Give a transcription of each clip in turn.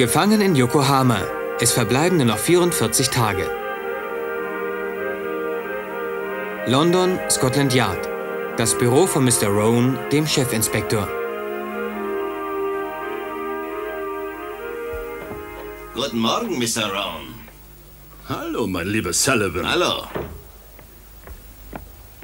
Gefangen in Yokohama. Es verbleiben nur noch 44 Tage. London, Scotland Yard. Das Büro von Mr. Rowan, dem Chefinspektor. Guten Morgen, Mr. Rowan. Hallo, mein lieber Sullivan. Hallo.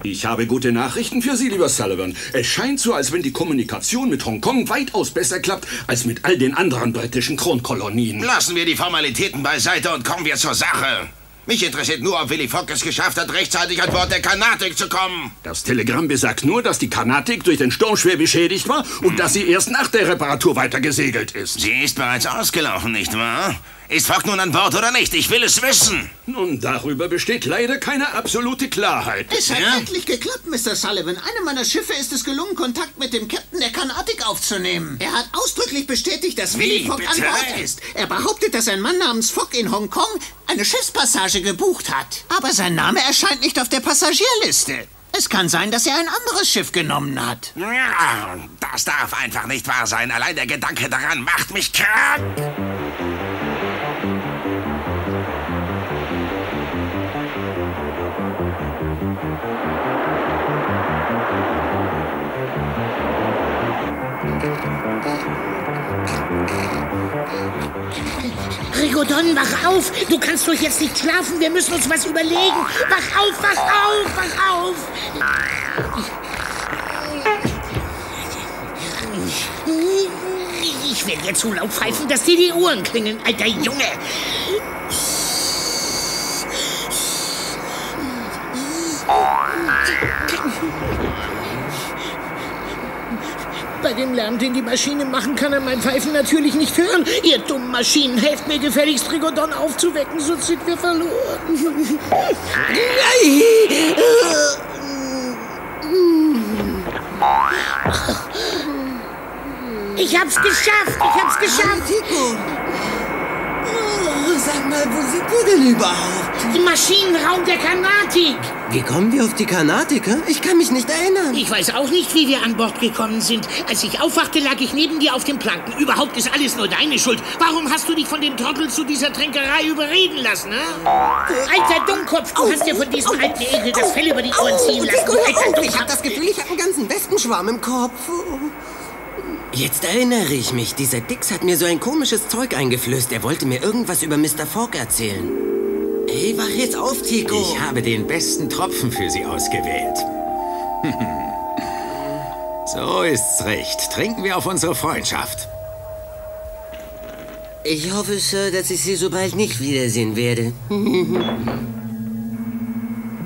Ich habe gute Nachrichten für Sie, lieber Sullivan. Es scheint so, als wenn die Kommunikation mit Hongkong weitaus besser klappt als mit all den anderen britischen Kronkolonien. Lassen wir die Formalitäten beiseite und kommen wir zur Sache. Mich interessiert nur, ob Willy Fog es geschafft hat, rechtzeitig an Bord der Kanatik zu kommen. Das Telegramm besagt nur, dass die Kanatik durch den Sturm schwer beschädigt war und dass sie erst nach der Reparatur weitergesegelt ist. Sie ist bereits ausgelaufen, nicht wahr? Ist Fogg nun an Bord oder nicht? Ich will es wissen. Nun, darüber besteht leider keine absolute Klarheit. Es hat endlich geklappt, Mr. Sullivan. Einem meiner Schiffe ist es gelungen, Kontakt mit dem Captain der Kanatik aufzunehmen. Er hat ausdrücklich bestätigt, dass Willy Fogg an Bord ist. Er behauptet, dass ein Mann namens Fogg in Hongkong eine Schiffspassage gebucht hat. Aber sein Name erscheint nicht auf der Passagierliste. Es kann sein, dass er ein anderes Schiff genommen hat. Ja, das darf einfach nicht wahr sein. Allein der Gedanke daran macht mich krank. Rigodon, wach auf! Du kannst doch jetzt nicht schlafen, wir müssen uns was überlegen! Wach auf, wach auf, wach auf! Ich werde jetzt so laut pfeifen, dass dir die Ohren klingeln, alter Junge! Bei dem Lärm, den die Maschinen machen, kann er mein Pfeifen natürlich nicht hören. Ihr dummen Maschinen, helft mir gefälligst, Rigodon aufzuwecken, sonst sind wir verloren. Ich hab's geschafft, ich hab's geschafft. Hey, Tico. Sag mal, wo sind wir denn überhaupt? Im Maschinenraum der Kanatik. Wie kommen wir auf die Kanatik? Ich kann mich nicht erinnern. Ich weiß auch nicht, wie wir an Bord gekommen sind. Als ich aufwachte, lag ich neben dir auf dem Planken. Überhaupt ist alles nur deine Schuld. Warum hast du dich von dem Trottel zu dieser Tränkerei überreden lassen, Alter Dummkopf, du hast dir von diesem alten Egel das Fell über die Ohren ziehen lassen. Alter, ich habe das Gefühl, ich habe einen ganzen Wespenschwarm im Kopf. Jetzt erinnere ich mich, dieser Dix hat mir so ein komisches Zeug eingeflößt. Er wollte mir irgendwas über Mr. Fogg erzählen. Hey, wach jetzt auf, Tico. Ich habe den besten Tropfen für Sie ausgewählt. So ist's recht. Trinken wir auf unsere Freundschaft. Ich hoffe, Sir, dass ich Sie so bald nicht wiedersehen werde.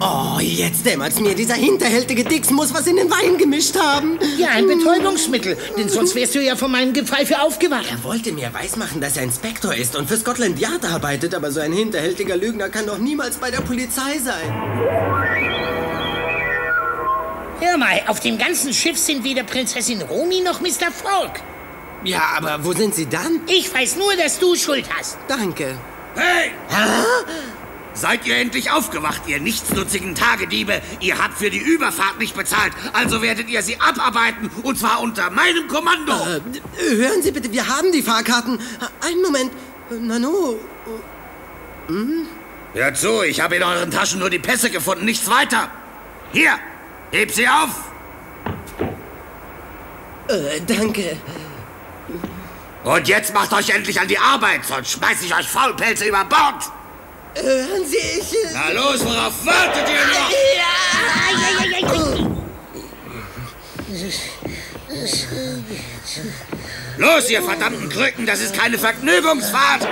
Oh, jetzt dämmert's mir. Dieser hinterhältige Dix muss was in den Wein gemischt haben. Ja, ein Betäubungsmittel. Denn sonst wärst du ja von meinem Gepfeife aufgewacht. Er wollte mir weismachen, dass er Inspektor ist und für Scotland Yard arbeitet. Aber so ein hinterhältiger Lügner kann doch niemals bei der Polizei sein. Hör mal, auf dem ganzen Schiff sind weder Prinzessin Romy noch Mr. Fogg. Ja, aber wo sind sie dann? Ich weiß nur, dass du Schuld hast. Danke. Hey! Hä? Seid ihr endlich aufgewacht, ihr nichtsnutzigen Tagediebe? Ihr habt für die Überfahrt nicht bezahlt, also werdet ihr sie abarbeiten, und zwar unter meinem Kommando. Hören Sie bitte, wir haben die Fahrkarten. Einen Moment. Nano. Hört zu, ich habe in euren Taschen nur die Pässe gefunden, nichts weiter. Hier, heb sie auf. Danke. Und jetzt macht euch endlich an die Arbeit, sonst schmeiß ich euch Faulpelze über Bord. Hören Sie, ich... Na los, worauf wartet ihr noch? Los, ihr verdammten Krücken, das ist keine Vergnügungsfahrt!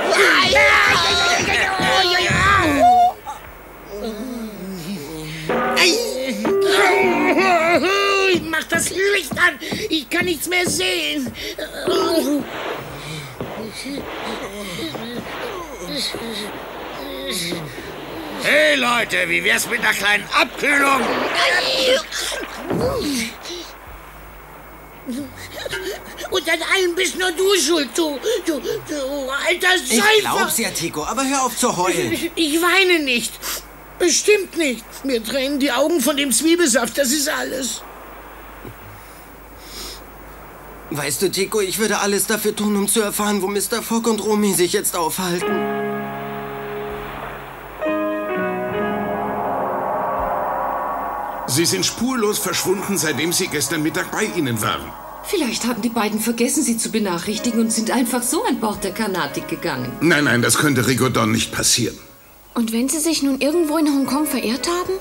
Ich mach das Licht an! Ich kann nichts mehr sehen! Hey Leute, wie wär's mit einer kleinen Abkühlung? Und an allem bist nur du schuld, du alter Seifer! Ich glaub's ja, Tico, aber hör auf zu heulen. Ich weine nicht. Bestimmt nicht. Mir tränen die Augen von dem Zwiebelsaft, das ist alles. Weißt du, Tico, ich würde alles dafür tun, um zu erfahren, wo Mr. Fogg und Romy sich jetzt aufhalten. Sie sind spurlos verschwunden, seitdem Sie gestern Mittag bei Ihnen waren. Vielleicht hatten die beiden vergessen, Sie zu benachrichtigen und sind einfach so an Bord der Kanatik gegangen. Nein, nein, das könnte Rigodon nicht passieren. Und wenn Sie sich nun irgendwo in Hongkong verirrt haben?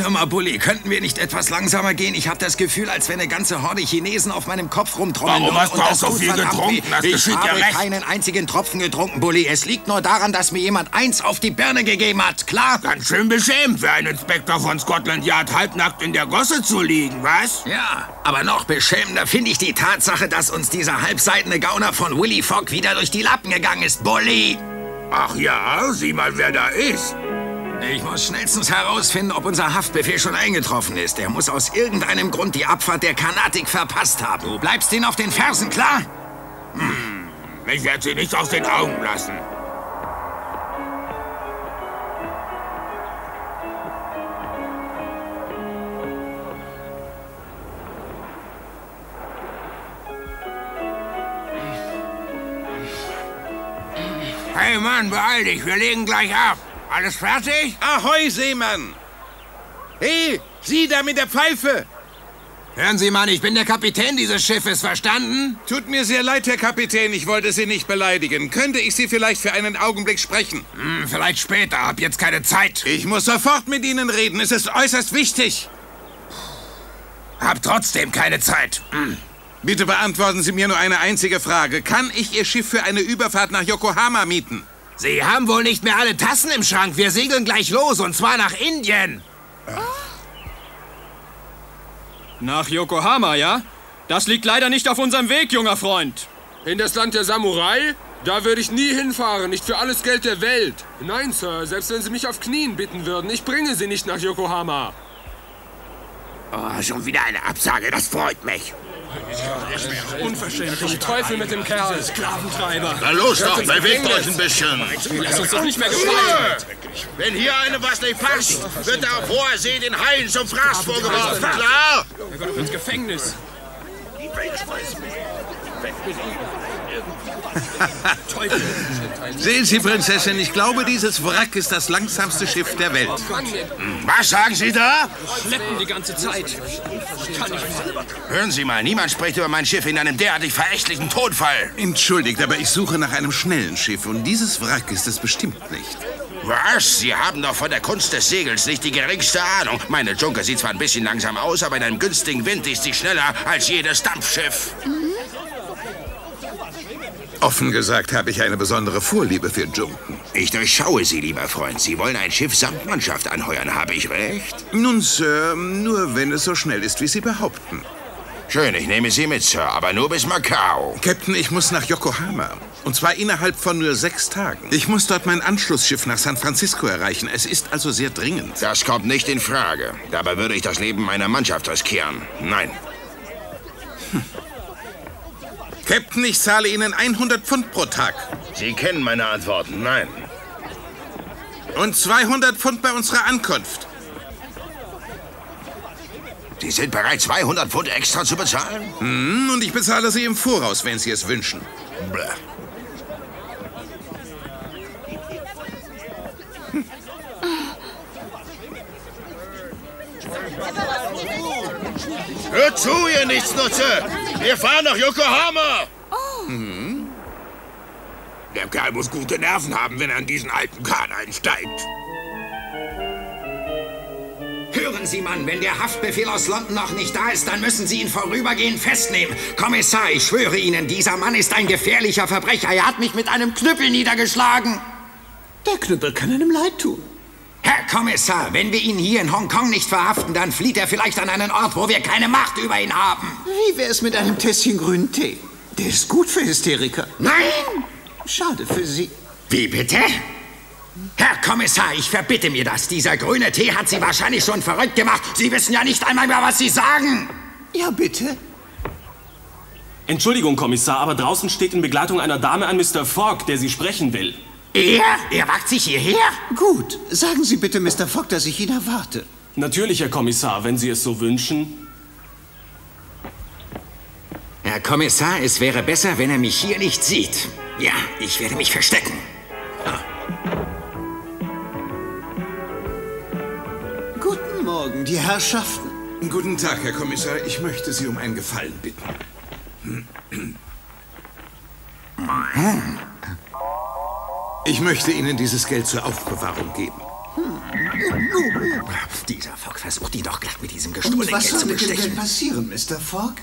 Hör mal, Bully, könnten wir nicht etwas langsamer gehen? Ich habe das Gefühl, als wenn eine ganze Horde Chinesen auf meinem Kopf rumtrommeln. Warum hast du auch so viel getrunken? Ich habe keinen einzigen Tropfen getrunken, Bully. Es liegt nur daran, dass mir jemand eins auf die Birne gegeben hat, klar? Ganz schön beschämt für einen Inspektor von Scotland Yard, halbnackt in der Gosse zu liegen, was? Ja, aber noch beschämender finde ich die Tatsache, dass uns dieser halbseitene Gauner von Willy Fog wieder durch die Lappen gegangen ist, Bully. Ach ja, sieh mal, wer da ist. Ich muss schnellstens herausfinden, ob unser Haftbefehl schon eingetroffen ist. Er muss aus irgendeinem Grund die Abfahrt der Kanatik verpasst haben. Du bleibst ihn auf den Fersen, klar? Hm, ich werde sie nicht aus den Augen lassen. Hey Mann, beeil dich, wir legen gleich ab. Alles fertig? Ahoi, Seemann! Hey, Sie da mit der Pfeife! Hören Sie, Mann, ich bin der Kapitän dieses Schiffes, verstanden? Tut mir sehr leid, Herr Kapitän, ich wollte Sie nicht beleidigen. Könnte ich Sie vielleicht für einen Augenblick sprechen? Hm, vielleicht später, hab jetzt keine Zeit. Ich muss sofort mit Ihnen reden, es ist äußerst wichtig. Hab trotzdem keine Zeit. Hm. Bitte beantworten Sie mir nur eine einzige Frage. Kann ich Ihr Schiff für eine Überfahrt nach Yokohama mieten? Sie haben wohl nicht mehr alle Tassen im Schrank. Wir segeln gleich los, und zwar nach Indien. Nach Yokohama, ja? Das liegt leider nicht auf unserem Weg, junger Freund. In das Land der Samurai? Da würde ich nie hinfahren, nicht für alles Geld der Welt. Nein, Sir, selbst wenn Sie mich auf Knien bitten würden, ich bringe Sie nicht nach Yokohama. Oh, schon wieder eine Absage, das freut mich. Unverschämt. Ich Teufel mit dem Kerl. Sklaventreiber. Na los doch, bewegt euch ein bisschen. Lass uns doch nicht mehr gefallen. Wenn hier einem was nicht passt, wird er auf hoher See den Haien zum Fraß vorgeworfen. Klar? Er wird ins Gefängnis. Sehen Sie, Prinzessin, ich glaube, dieses Wrack ist das langsamste Schiff der Welt. Was sagen Sie da? Schleppen die ganze Zeit. Hören Sie mal, niemand spricht über mein Schiff in einem derartig verächtlichen Tonfall. Entschuldigt, aber ich suche nach einem schnellen Schiff und dieses Wrack ist es bestimmt nicht. Was? Sie haben doch von der Kunst des Segels nicht die geringste Ahnung. Meine Dschunke sieht zwar ein bisschen langsam aus, aber in einem günstigen Wind ist sie schneller als jedes Dampfschiff. Offen gesagt habe ich eine besondere Vorliebe für Dschunken. Ich durchschaue Sie, lieber Freund. Sie wollen ein Schiff samt Mannschaft anheuern, habe ich recht? Nun, Sir, nur wenn es so schnell ist, wie Sie behaupten. Schön, ich nehme Sie mit, Sir, aber nur bis Macau. Captain, ich muss nach Yokohama. Und zwar innerhalb von nur 6 Tagen. Ich muss dort mein Anschlussschiff nach San Francisco erreichen. Es ist also sehr dringend. Das kommt nicht in Frage. Dabei würde ich das Leben meiner Mannschaft riskieren. Nein. Captain, ich zahle Ihnen 100 Pfund pro Tag. Sie kennen meine Antworten, nein. Und 200 Pfund bei unserer Ankunft. Sie sind bereit, 200 Pfund extra zu bezahlen? Hm, und ich bezahle Sie im Voraus, wenn Sie es wünschen. Bläh. Hört zu, ihr Nichtsnutze! Wir fahren nach Yokohama! Oh. Mhm. Der Kerl muss gute Nerven haben, wenn er an diesen alten Kahn einsteigt. Hören Sie, Mann, wenn der Haftbefehl aus London noch nicht da ist, dann müssen Sie ihn vorübergehend festnehmen. Kommissar, ich schwöre Ihnen, dieser Mann ist ein gefährlicher Verbrecher. Er hat mich mit einem Knüppel niedergeschlagen. Der Knüppel kann einem leid tun. Herr Kommissar, wenn wir ihn hier in Hongkong nicht verhaften, dann flieht er vielleicht an einen Ort, wo wir keine Macht über ihn haben. Wie wär's mit einem Tässchen grünen Tee? Der ist gut für Hysteriker. Nein! Schade für Sie. Wie bitte? Herr Kommissar, ich verbitte mir das. Dieser grüne Tee hat Sie wahrscheinlich schon verrückt gemacht. Sie wissen ja nicht einmal mehr, was Sie sagen. Ja, bitte. Entschuldigung, Kommissar, aber draußen steht in Begleitung einer Dame ein Mr. Fogg, der Sie sprechen will. Er wagt sich hierher? Gut. Sagen Sie bitte Mr. Fogg, dass ich ihn erwarte. Natürlich, Herr Kommissar, wenn Sie es so wünschen. Herr Kommissar, es wäre besser, wenn er mich hier nicht sieht. Ja, ich werde mich verstecken. Guten Morgen, die Herrschaften. Guten Tag, Herr Kommissar. Ich möchte Sie um einen Gefallen bitten. Ich möchte Ihnen dieses Geld zur Aufbewahrung geben. Dieser Fogg versucht ihn doch glatt mit diesem gestohlenen Geld zu bestechen. Was soll mit dem Geld passieren, Mr. Fogg?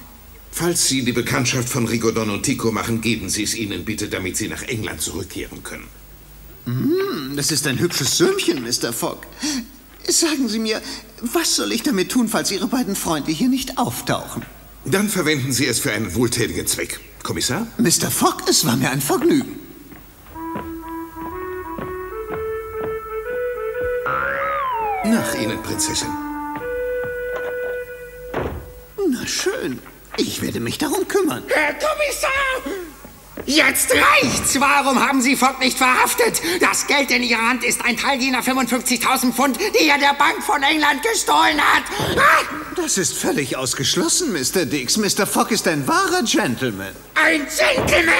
Falls Sie die Bekanntschaft von Rigodon und Tico machen, geben Sie es ihnen bitte, damit sie nach England zurückkehren können. Das ist ein hübsches Sömmchen, Mr. Fogg. Sagen Sie mir, was soll ich damit tun, falls Ihre beiden Freunde hier nicht auftauchen? Dann verwenden Sie es für einen wohltätigen Zweck. Kommissar? Mr. Fogg, es war mir ein Vergnügen. Nach Ihnen, Prinzessin. Na schön. Ich werde mich darum kümmern. Herr Kommissar! Jetzt reicht's! Warum haben Sie Fogg nicht verhaftet? Das Geld in Ihrer Hand ist ein Teil jener 55.000 Pfund, die er der Bank von England gestohlen hat. Ah! Das ist völlig ausgeschlossen, Mr. Dix. Mr. Fogg ist ein wahrer Gentleman. Ein Gentleman?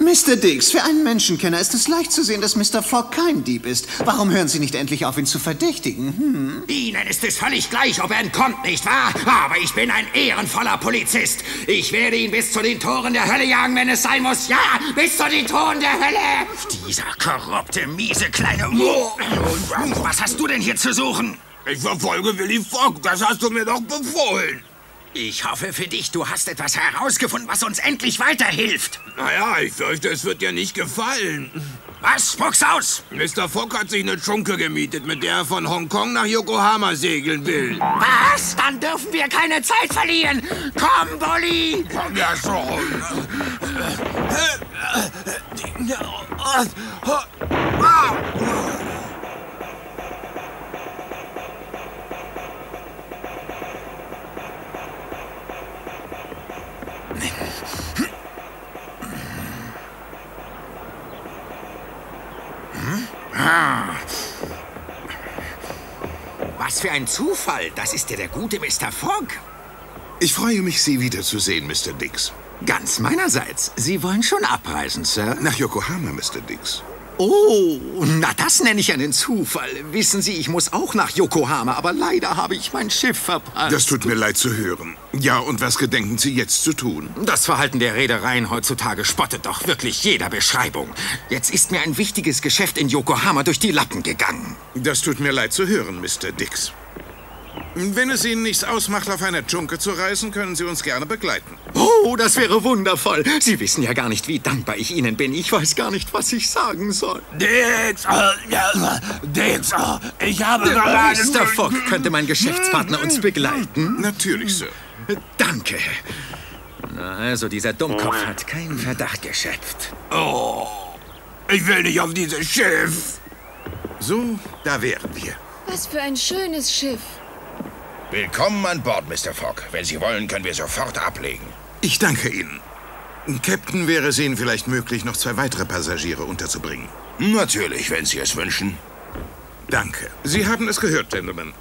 Mr. Dix, für einen Menschenkenner ist es leicht zu sehen, dass Mr. Fogg kein Dieb ist. Warum hören Sie nicht endlich auf, ihn zu verdächtigen? Ihnen ist es völlig gleich, ob er entkommt, nicht wahr? Aber ich bin ein ehrenvoller Polizist. Ich werde ihn bis zu den Toren der Hölle jagen, wenn es sein muss. Ja, bis zu den Toren der Hölle! Dieser korrupte, miese, kleine... Was hast du denn hier zu suchen? Ich verfolge Willy Fog, das hast du mir doch befohlen. Ich hoffe für dich, du hast etwas herausgefunden, was uns endlich weiterhilft. Naja, ich fürchte, es wird dir nicht gefallen. Was? Spuck's aus! Mr. Fogg hat sich eine Dschunke gemietet, mit der er von Hongkong nach Yokohama segeln will. Was? Dann dürfen wir keine Zeit verlieren! Komm, Bully! Komm ja schon! Was für ein Zufall! Das ist ja der gute Mr. Fogg. Ich freue mich, Sie wiederzusehen, Mr. Dix. Ganz meinerseits. Sie wollen schon abreisen, Sir? Nach Yokohama, Mr. Dix. Oh, na das nenne ich einen Zufall. Wissen Sie, ich muss auch nach Yokohama, aber leider habe ich mein Schiff verpasst. Das tut mir leid zu hören. Ja, und was gedenken Sie jetzt zu tun? Das Verhalten der Reedereien heutzutage spottet doch wirklich jeder Beschreibung. Jetzt ist mir ein wichtiges Geschäft in Yokohama durch die Lappen gegangen. Das tut mir leid zu hören, Mr. Dix. Wenn es Ihnen nichts ausmacht, auf einer Dschunke zu reisen, können Sie uns gerne begleiten. Oh, das wäre wundervoll. Sie wissen ja gar nicht, wie dankbar ich Ihnen bin. Ich weiß gar nicht, was ich sagen soll. Dix, ich habe verraten... Mr. Fogg, könnte mein Geschäftspartner uns begleiten? Natürlich, Sir. Danke. Also, dieser Dummkopf hat keinen Verdacht geschöpft. Oh, ich will nicht auf dieses Schiff. So, da wären wir. Was für ein schönes Schiff. Willkommen an Bord, Mr. Fogg. Wenn Sie wollen, können wir sofort ablegen. Ich danke Ihnen. Captain, wäre es Ihnen vielleicht möglich, noch 2 weitere Passagiere unterzubringen? Natürlich, wenn Sie es wünschen. Danke. Sie haben es gehört, Gentlemen.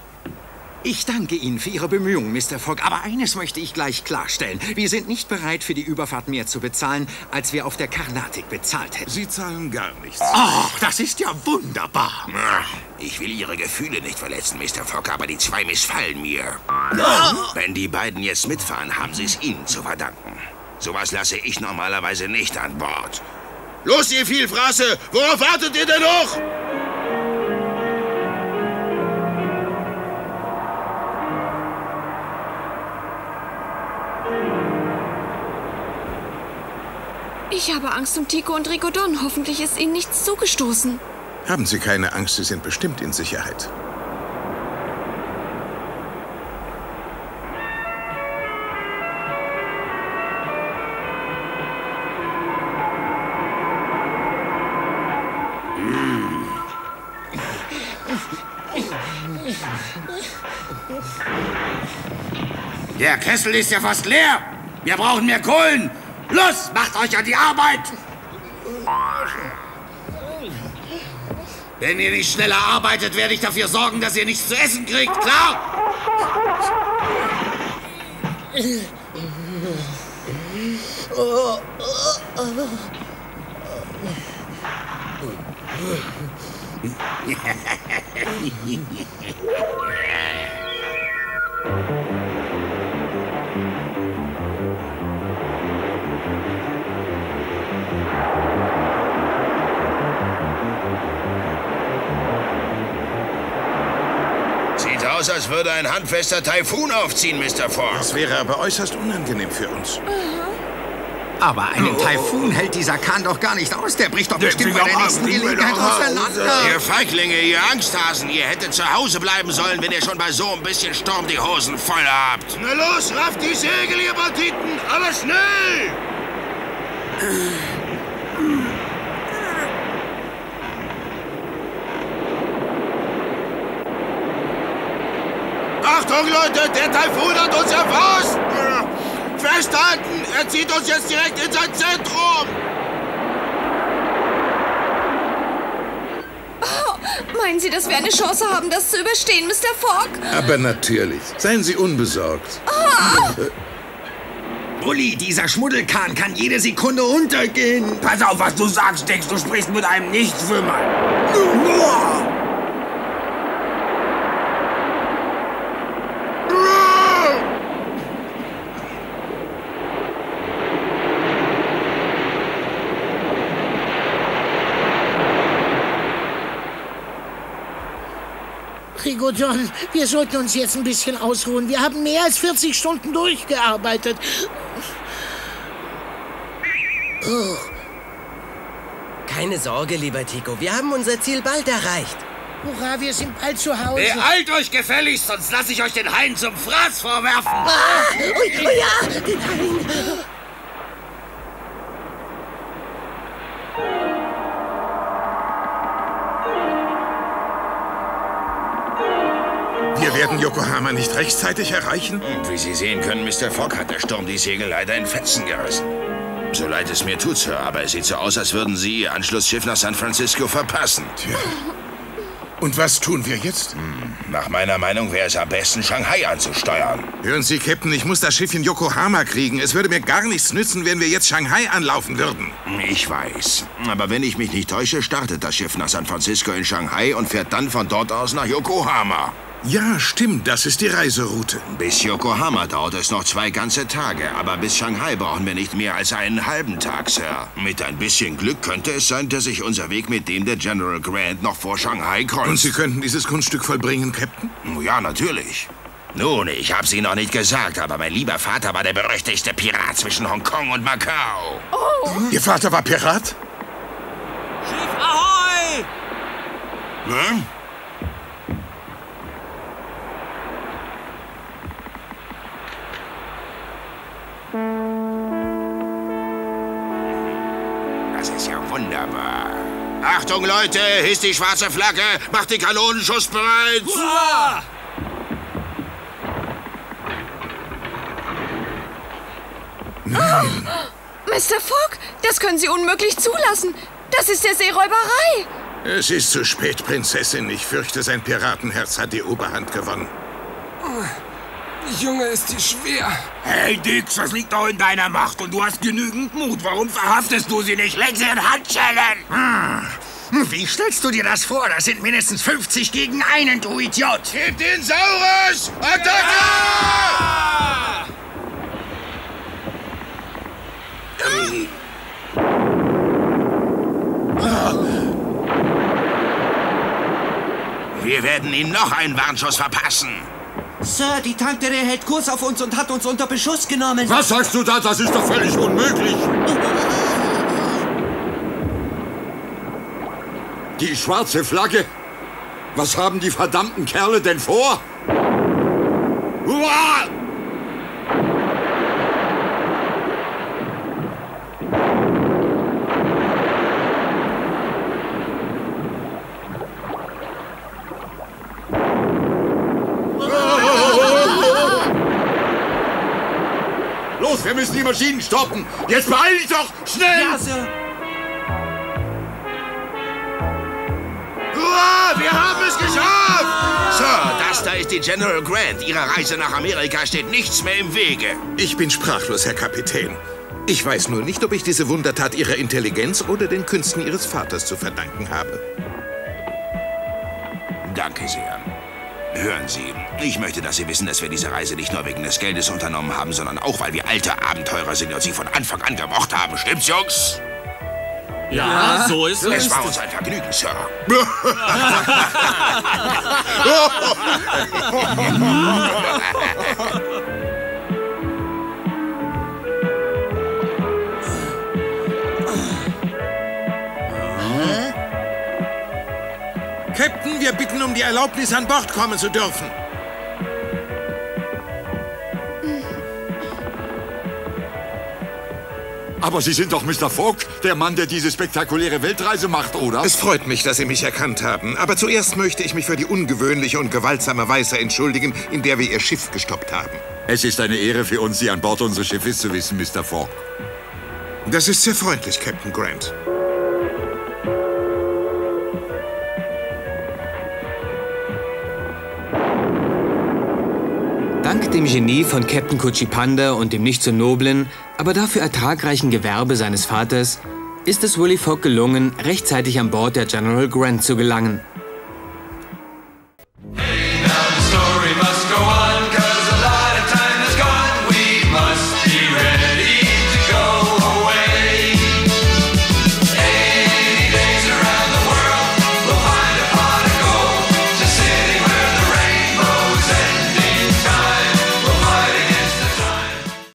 Ich danke Ihnen für Ihre Bemühungen, Mr. Fogg. Aber eines möchte ich gleich klarstellen. Wir sind nicht bereit, für die Überfahrt mehr zu bezahlen, als wir auf der Kanatik bezahlt hätten. Sie zahlen gar nichts. Ach, das ist ja wunderbar. Ich will Ihre Gefühle nicht verletzen, Mr. Fogg, aber die 2 missfallen mir. Wenn die beiden jetzt mitfahren, haben Sie es ihnen zu verdanken. Sowas lasse ich normalerweise nicht an Bord. Los, ihr Vielfraße! Worauf wartet ihr denn noch? Ich habe Angst um Tico und Rigodon. Hoffentlich ist ihnen nichts zugestoßen. Haben Sie keine Angst, Sie sind bestimmt in Sicherheit. Der Kessel ist ja fast leer. Wir brauchen mehr Kohlen. Los, macht euch an die Arbeit! Wenn ihr nicht schneller arbeitet, werde ich dafür sorgen, dass ihr nichts zu essen kriegt, klar? Sieht aus, als würde ein handfester Taifun aufziehen, Mr. Fogg. Das wäre aber äußerst unangenehm für uns. Aber einen Taifun hält dieser Kahn doch gar nicht aus. Der bricht doch bestimmt bei der nächsten Gelegenheit auseinander. Ihr Feiglinge, ihr Angsthasen, ihr hättet zu Hause bleiben sollen, wenn ihr schon bei so ein bisschen Sturm die Hosen voll habt. Na los, rafft die Segel, ihr Banditen, aber schnell! Achtung, Leute, der Taifun hat uns erfasst! Festhalten! Er zieht uns jetzt direkt in sein Zentrum! Oh, meinen Sie, dass wir eine Chance haben, das zu überstehen, Mr. Fogg? Aber natürlich. Seien Sie unbesorgt. Oh. Bully, dieser Schmuddelkahn kann jede Sekunde untergehen. Pass auf, was du sagst, Dix. Du sprichst mit einem Nichtschwimmer. Oh. Rigodon, wir sollten uns jetzt ein bisschen ausruhen. Wir haben mehr als 40 Stunden durchgearbeitet. Oh. Keine Sorge, lieber Tico. Wir haben unser Ziel bald erreicht. Hurra, wir sind bald zu Hause. Beeilt euch gefälligst, sonst lasse ich euch den Hain zum Fraß vorwerfen. Ah, oh ja, den Hain. Wir werden Yokohama nicht rechtzeitig erreichen? Und wie Sie sehen können, Mr. Fogg, hat der Sturm die Segel leider in Fetzen gerissen. So leid es mir tut, Sir, aber es sieht so aus, als würden Sie Ihr Anschlussschiff nach San Francisco verpassen. Tja. Und was tun wir jetzt? Nach meiner Meinung wäre es am besten, Shanghai anzusteuern. Hören Sie, Captain, ich muss das Schiff in Yokohama kriegen. Es würde mir gar nichts nützen, wenn wir jetzt Shanghai anlaufen würden. Ich weiß. Aber wenn ich mich nicht täusche, startet das Schiff nach San Francisco in Shanghai und fährt dann von dort aus nach Yokohama. Ja, stimmt, das ist die Reiseroute. Bis Yokohama dauert es noch 2 ganze Tage, aber bis Shanghai brauchen wir nicht mehr als einen halben Tag, Sir. Mit ein bisschen Glück könnte es sein, dass sich unser Weg mit dem der General Grant noch vor Shanghai kreuzt. Und Sie könnten dieses Kunststück vollbringen, Captain? Ja, natürlich. Nun, ich hab's Ihnen noch nicht gesagt, aber mein lieber Vater war der berüchtigte Pirat zwischen Hongkong und Macau. Oh. Ihr Vater war Pirat? Schiff Ahoi! Ne? Das ist ja wunderbar. Achtung, Leute, hisst die schwarze Flagge, macht den Kanonenschuss bereit. Hurra! Nein. Oh, Mr. Fogg, das können Sie unmöglich zulassen. Das ist ja Seeräuberei. Es ist zu spät, Prinzessin. Ich fürchte, sein Piratenherz hat die Oberhand gewonnen. Die Junge ist hier schwer. Hey, Dix, das liegt doch in deiner Macht und du hast genügend Mut. Warum verhaftest du sie nicht? Leg sie in Handschellen! Wie stellst du dir das vor? Das sind mindestens 50 gegen einen, du Idiot! Gib den Saurus! Attacke! Ja! Wir werden ihm noch einen Warnschuss verpassen. Sir, die Tankdelle hält Kurs auf uns und hat uns unter Beschuss genommen. Was sagst du da? Das ist doch völlig unmöglich. Die schwarze Flagge? Was haben die verdammten Kerle denn vor? Uah! Wir müssen die Maschinen stoppen. Jetzt beeil dich doch! Schnell! Ja, Sir. Hurra, wir haben es geschafft! Sir, das da ist die General Grant. Ihrer Reise nach Amerika steht nichts mehr im Wege. Ich bin sprachlos, Herr Kapitän. Ich weiß nur nicht, ob ich diese Wundertat Ihrer Intelligenz oder den Künsten Ihres Vaters zu verdanken habe. Danke sehr. Hören Sie, ich möchte, dass Sie wissen, dass wir diese Reise nicht nur wegen des Geldes unternommen haben, sondern auch, weil wir alte Abenteurer sind und Sie von Anfang an gemocht haben. Stimmt's, Jungs? Ja, so ist es. Es war uns ein Vergnügen, Sir. Captain, wir bitten um die Erlaubnis, an Bord kommen zu dürfen. Aber Sie sind doch Mr. Fogg, der Mann, der diese spektakuläre Weltreise macht, oder? Es freut mich, dass Sie mich erkannt haben. Aber zuerst möchte ich mich für die ungewöhnliche und gewaltsame Weise entschuldigen, in der wir Ihr Schiff gestoppt haben. Es ist eine Ehre für uns, Sie an Bord unseres Schiffes zu wissen, Mr. Fogg. Das ist sehr freundlich, Captain Grant. Dank dem Genie von Captain Kuchipanda und dem nicht so noblen, aber dafür ertragreichen Gewerbe seines Vaters ist es Willy Fogg gelungen, rechtzeitig an Bord der General Grant zu gelangen.